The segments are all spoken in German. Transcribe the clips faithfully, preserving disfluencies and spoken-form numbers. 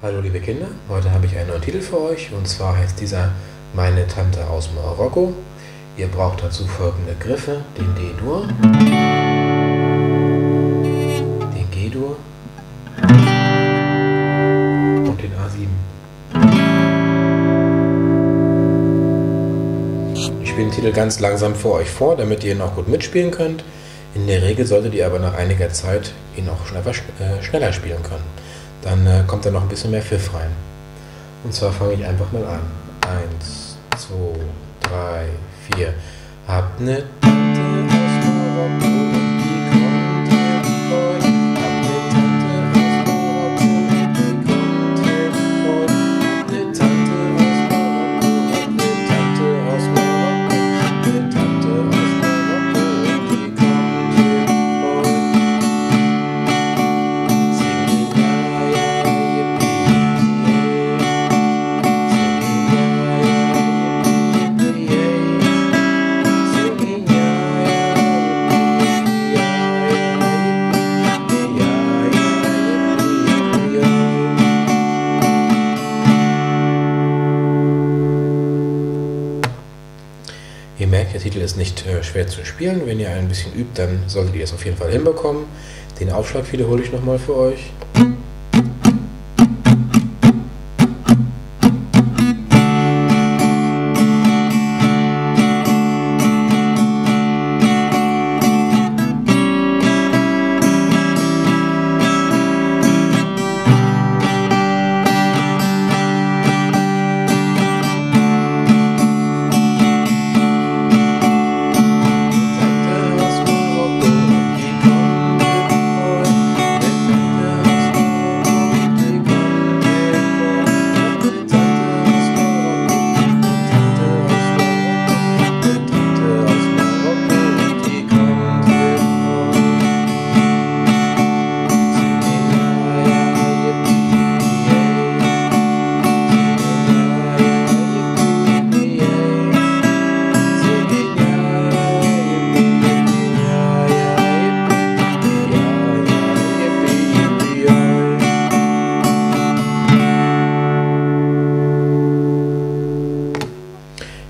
Hallo liebe Kinder, heute habe ich einen neuen Titel für euch und zwar heißt dieser Meine Tante aus Marokko. Ihr braucht dazu folgende Griffe, den D-Dur, den G-Dur und den A sieben. Ich spiele den Titel ganz langsam für euch vor, damit ihr ihn auch gut mitspielen könnt. In der Regel solltet ihr aber nach einiger Zeit ihn auch schon etwas schneller spielen können. Dann äh, kommt da noch ein bisschen mehr Pfiff rein. Und zwar fange ich einfach mal an. eins, zwei, drei, vier. Habt ne Tante aus Marokko und die kommt helfen euch. Habt ne Tante aus Marokko und die kommt helfen euch. Habt ne Tante aus Marokko und ne Tante aus Marokko. Habt ne Tante aus Marokko und die kommt helfen euch. Sing die Ihr merkt, der Titel ist nicht äh, schwer zu spielen. Wenn ihr ein bisschen übt, dann solltet ihr es auf jeden Fall hinbekommen. Den Aufschlag wiederhole ich nochmal für euch.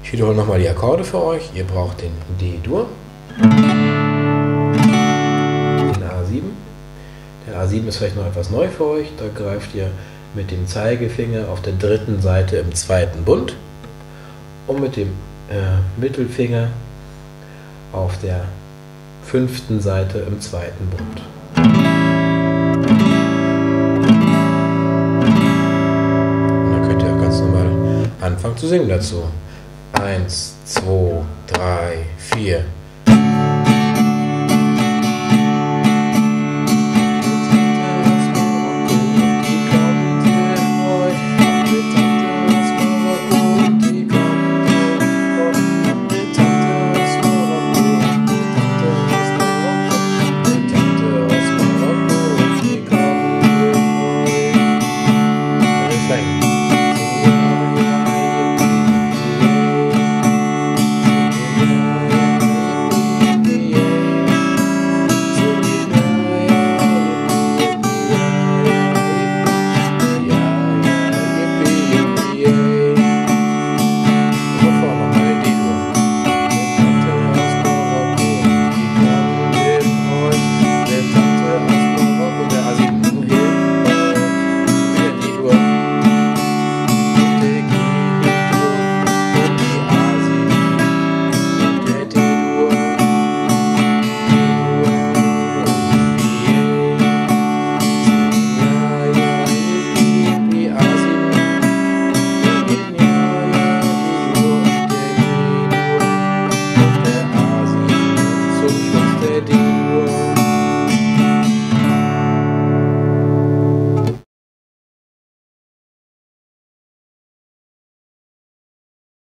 Ich wiederhole nochmal die Akkorde für euch. Ihr braucht den D-Dur, den A sieben. Der A sieben ist vielleicht noch etwas neu für euch. Da greift ihr mit dem Zeigefinger auf der dritten Seite im zweiten Bund und mit dem äh, Mittelfinger auf der fünften Seite im zweiten Bund. Und dann könnt ihr auch ganz normal anfangen zu singen dazu. eins, zwei, drei, vier.